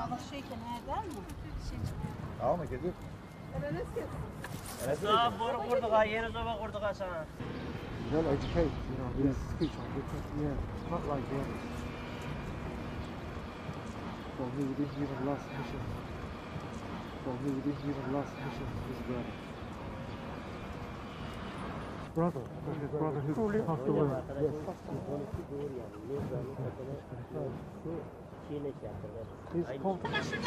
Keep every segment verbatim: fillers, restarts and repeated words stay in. هذا الشيكن هذا اه ما كذب انا نسيت انا نسيت صبر قردقه يا زبا قردقه سنه well educated you know this speech on because yeah it's not like the others for me we didn't even last mission for me we didn't even last mission this guy brother his brother who passed away yes he's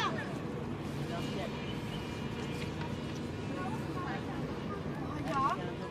called